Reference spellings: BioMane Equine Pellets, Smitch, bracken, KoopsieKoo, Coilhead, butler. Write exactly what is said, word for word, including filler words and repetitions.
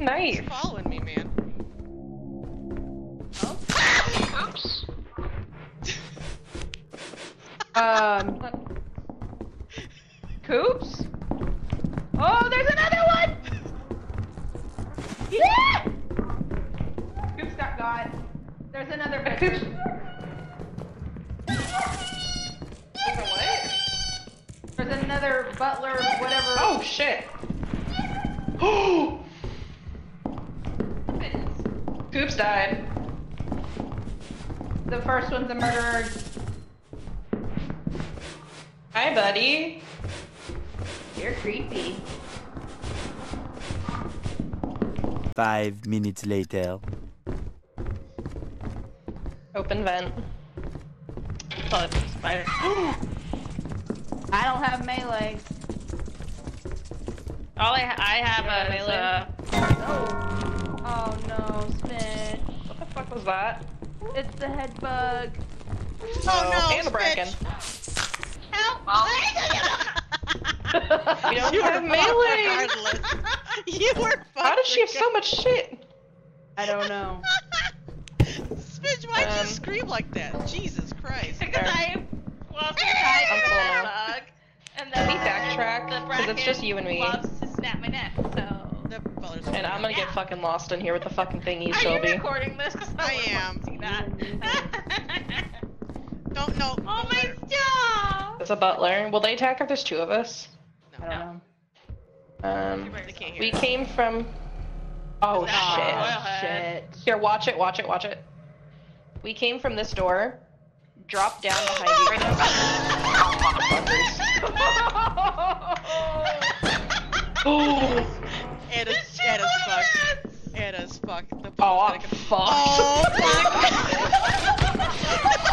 Nice. He's following me, man. Oh. Ah! Oops. um. Coops? Oh, there's another one! Yeah! Coops got got. There's another Coops. There's a what? There's another butler, whatever. Oh, shit. Oh! Coops died. The first one's a murderer. Hi, buddy. You're creepy. Five minutes later. Open vent. Oh, it's a spider. I don't have melee. All I, ha I have yeah, a melee. Uh... Oh. Oh no, Smitch. What the fuck was that? It's the head bug. Oh, oh no, and a bracken. Help! Oh. You don't you have melee! You were fucked. How does she have so much shit? I don't know. Smitch, why'd um, you scream like that? Jesus Christ. Because I lost my head bug. And then we backtrack, because it's just you and me. Loves to snap my neck, so... And I'm gonna get fucking lost in here with the fucking thingy, Shelby. Are you recording this? I am. Don't know. Oh my god! It's a butler. Will they attack if there's two of us? No. no. Um, we came from... Oh, shit. shit. Here, watch it, watch it, watch it. We came from this door. Drop down behind you right now. It is fucked. It is fucked. Oh, I'm fucked. Oh, fuck.